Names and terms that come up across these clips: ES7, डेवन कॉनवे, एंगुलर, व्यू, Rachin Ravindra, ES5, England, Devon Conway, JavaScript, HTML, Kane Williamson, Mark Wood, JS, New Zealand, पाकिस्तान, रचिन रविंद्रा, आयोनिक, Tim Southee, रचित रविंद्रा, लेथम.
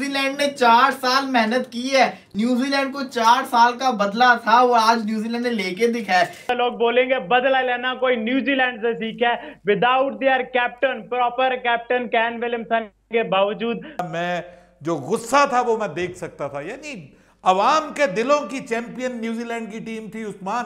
New Zealand ने 4 साल मेहनत की है, न्यूजीलैंड को 4 साल का बदला था वो आज न्यूजीलैंड ने लेके दिखाया। लोग बोलेंगे बदला लेना कोई न्यूजीलैंड से सीखा है, without their captain, proper captain Kane Williamson के बावजूद। मैं जो गुस्सा था वो मैं देख सकता था, यानी अवाम के दिलों की चैंपियन न्यूजीलैंड की टीम थी उस्मान,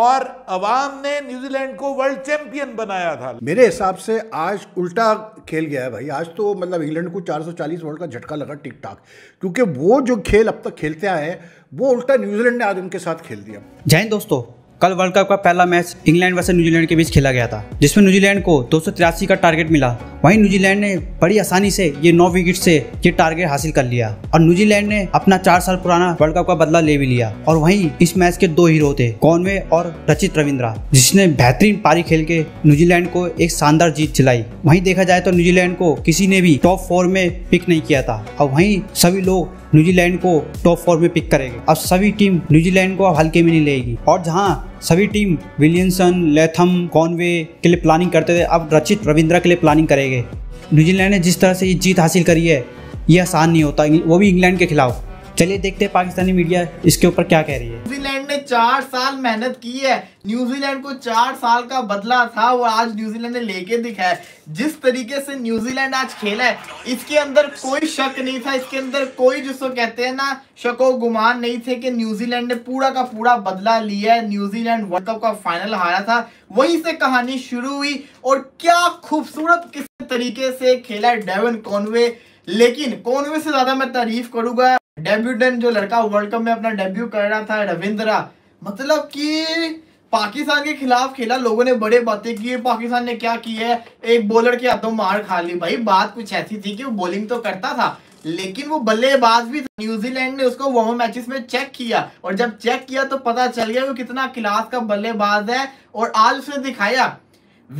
और अवाम ने न्यूजीलैंड को वर्ल्ड चैंपियन बनाया था। मेरे हिसाब से आज उल्टा खेल गया है भाई, आज तो मतलब इंग्लैंड को 440 वर्ल्ड का झटका लगा टिक टाक, क्योंकि वो जो खेल अब तक खेलते आए हैं वो उल्टा न्यूजीलैंड ने आज उनके साथ खेल दिया। जय हिंद दोस्तों, कल वर्ल्ड कप का पहला मैच इंग्लैंड वर्सेस न्यूजीलैंड के बीच खेला गया था, जिसमें न्यूजीलैंड को 283 का टारगेट मिला। वहीं न्यूजीलैंड ने बड़ी आसानी से ये 9 विकेट से ये टारगेट हासिल कर लिया और न्यूजीलैंड ने अपना 4 साल पुराना वर्ल्ड कप का बदला ले भी लिया। और वहीं इस मैच के 2 हीरो थे, कॉनवे और रचित रविंद्रा, जिसने बेहतरीन पारी खेल के न्यूजीलैंड को एक शानदार जीत दिलाई। वहीं देखा जाए तो न्यूजीलैंड को किसी ने भी टॉप 4 में पिक नहीं किया था, और वहीं सभी लोग न्यूजीलैंड को टॉप 4 में पिक करेंगे। अब सभी टीम न्यूजीलैंड को हल्के में नहीं लेगी, और जहाँ सभी टीम विलियमसन, लेथम, कॉनवे के लिए प्लानिंग करते थे, अब रचित रविंद्रा के लिए प्लानिंग करेंगे। न्यूजीलैंड ने जिस तरह से ये जीत हासिल करी है ये आसान नहीं होता, वो भी इंग्लैंड के खिलाफ। चलिए देखते हैं पाकिस्तानी मीडिया इसके ऊपर क्या कह रही है। न्यूजीलैंड ने 4 साल मेहनत की है, न्यूजीलैंड को 4 साल का बदला था वो आज न्यूजीलैंड ने लेके दिखाया। जिस तरीके से न्यूजीलैंड आज खेला है इसके अंदर कोई शक नहीं था, इसके अंदर कोई जिसको कहते हैं ना शको गुमान नहीं थे कि न्यूजीलैंड ने पूरा का पूरा बदला लिया है। न्यूजीलैंड वर्ल्ड कप का फाइनल हारा था, वहीं से कहानी शुरू हुई, और क्या खूबसूरत किस तरीके से खेला है डेवन कॉनवे। लेकिन कॉनवे से ज्यादा मैं तारीफ करूंगा डेब्यूटेंट जो लड़का वर्ल्ड कप में अपना डेब्यू कर रहा था रविंद्रा, मतलब कि पाकिस्तान के खिलाफ खेला। लोगों ने बड़े बातें की, पाकिस्तान ने क्या किया है, एक बॉलर के हाथों मार खा ली। भाई बात कुछ ऐसी थी कि वो बॉलिंग तो करता था लेकिन वो बल्लेबाज भी था। न्यूजीलैंड ने उसको वार्म मैचेस में चेक किया, और जब चेक किया तो पता चल गया वो कितना क्लास का बल्लेबाज है, और आज उसने दिखाया।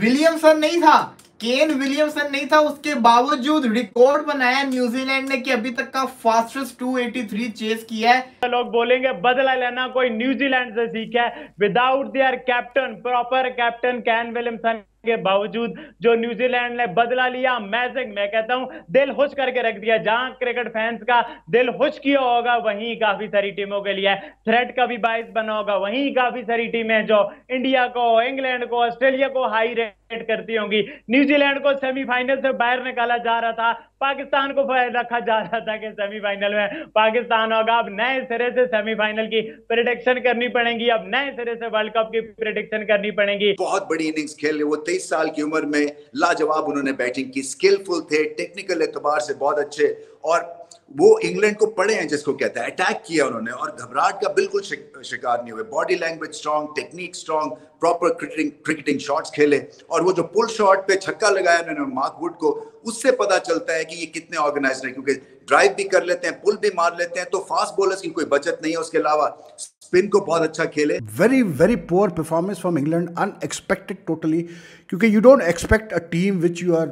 विलियमसन नहीं था, केन विलियमसन नहीं था, उसके बावजूद रिकॉर्ड बनाया न्यूजीलैंड ने कि अभी तक का फास्टेस्ट 283 चेस किया है। लोग बोलेंगे बदला लेना कोई न्यूजीलैंड से सीखा है, without their captain, proper captain Kane Williamson के बावजूद जो न्यूजीलैंड ने बदला लिया। मैं कहता हूं दिल खुश करके रख दिया। जहां क्रिकेट फैंस का दिल खुश किया होगा वहीं काफी सारी टीमों के लिए थ्रेट का भी बायस बना होगा, वहीं काफी सारी टीमें जो इंडिया को, इंग्लैंड को, ऑस्ट्रेलिया को हाई रेट करती होंगी। न्यूजीलैंड को सेमीफाइनल से बाहर निकाला जा रहा था, पाकिस्तान को रखा जा रहा था कि सेमीफाइनल में पाकिस्तान होगा। अब नए सिरे से सेमीफाइनल की प्रेडिक्शन करनी पड़ेगी, अब नए सिरे से वर्ल्ड कप की प्रेडिक्शन करनी पड़ेगी। बहुत बड़ी इनिंग्स खेले, वो 23 साल की उम्र में लाजवाब उन्होंने बैटिंग की, स्किलफुल थे, टेक्निकल एतबार से बहुत अच्छे, और वो इंग्लैंड को पड़े हैं जिसको कहता है। अटैक किया उन्होंने और घबराहट का बिल्कुल शिकार नहीं हुए। Body language strong, technique strong, proper cricketing shots खेले, और वो जो पुल शॉट पे छक्का लगाया उन्होंने मार्क वुड को, उससे पता चलता है कि ये कितने ऑर्गेनाइज्ड हैं, क्योंकि ड्राइव भी कर लेते हैं, पुल भी मार लेते हैं, तो फास्ट बॉलर्स की कोई बचत नहीं है। उसके अलावा स्पिन को बहुत अच्छा खेले। Very very poor performance from England, unexpected totally, क्योंकि you don't expect a team which you are,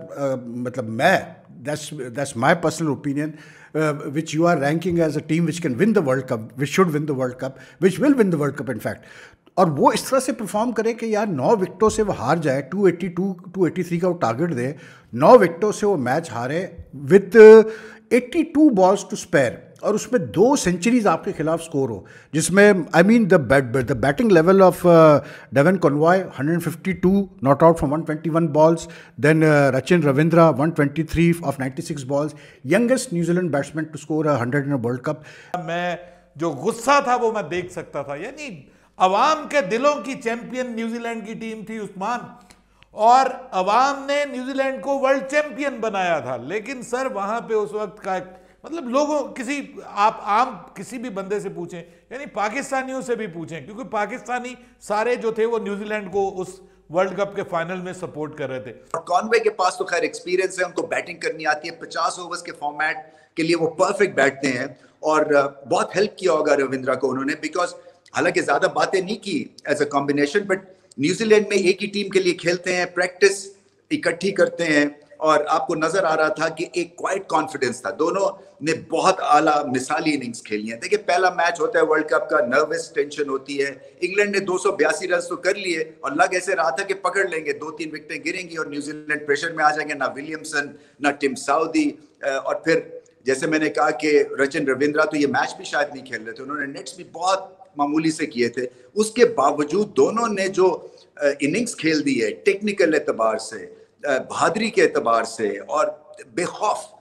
मतलब मैं that's my personal opinion, which you are ranking as a team which can win the World Cup, which should win the World Cup, which will win the World Cup in fact, और वो इस तरह से perform करे कि यार 9 विकेटों से वो हार जाए। 283 का वो टारगेट दे, 9 विकेटों से वो मैच हारे विथ 82 बॉल्स टू स्पेयर, और उसमें 2 सेंचुरीज आपके खिलाफ स्कोर हो, जिसमें I mean the batting level of Devon Conway 152 not out from 121 balls, then रचिन रविंद्रा 123 off 96 balls, youngest New Zealand batsman to score 100 in world cup. मैं जो गुस्सा था वो मैं देख सकता था, यानी अवाम के दिलों की चैंपियन न्यूजीलैंड की टीम थी उस्मान, और अवाम ने न्यूजीलैंड को वर्ल्ड चैंपियन बनाया था। लेकिन सर वहाँ पे उस वक्त का मतलब लोगों, किसी आप आम किसी भी बंदे से पूछें, यानी पाकिस्तानियों से भी पूछें, क्योंकि पाकिस्तानी सारे जो थे वो न्यूजीलैंड को उस वर्ल्ड कप के फाइनल में सपोर्ट कर रहे थे। और कॉनवे के पास तो खैर एक्सपीरियंस है, उनको बैटिंग करनी आती है, 50 ओवर्स के फॉर्मेट के लिए वो परफेक्ट बैठते हैं, और बहुत हेल्प किया होगा रविंद्रा को उन्होंने, बिकॉज हालांकि ज्यादा बातें नहीं की as a combination, but New Zealand में एक ही टीम के लिए खेलते हैं, प्रैक्टिस इकट्ठी करते हैं, और आपको नजर आ रहा था कि एक क्वाइट कॉन्फिडेंस था। दोनों ने बहुत आला मिसाली इनिंग्स खेली हैं। देखिए पहला मैच होता है वर्ल्ड कप का, नर्वस टेंशन होती है। इंग्लैंड ने 282 रन तो कर लिए, और लग ऐसे रहा था कि पकड़ लेंगे, 2-3 विकेटें गिरेंगी और न्यूजीलैंड प्रेशर में आ जाएंगे, ना विलियमसन ना टिम साउदी, और फिर जैसे मैंने कहा कि रचिन रविंद्रा तो ये मैच भी शायद नहीं खेल रहे थे, उन्होंने नेट्स भी बहुत मामूली से किए थे, उसके बावजूद दोनों ने जो इनिंग्स खेल दी है टेक्निकल एतबार से, बहादुरी के एतबार से और बेखौफ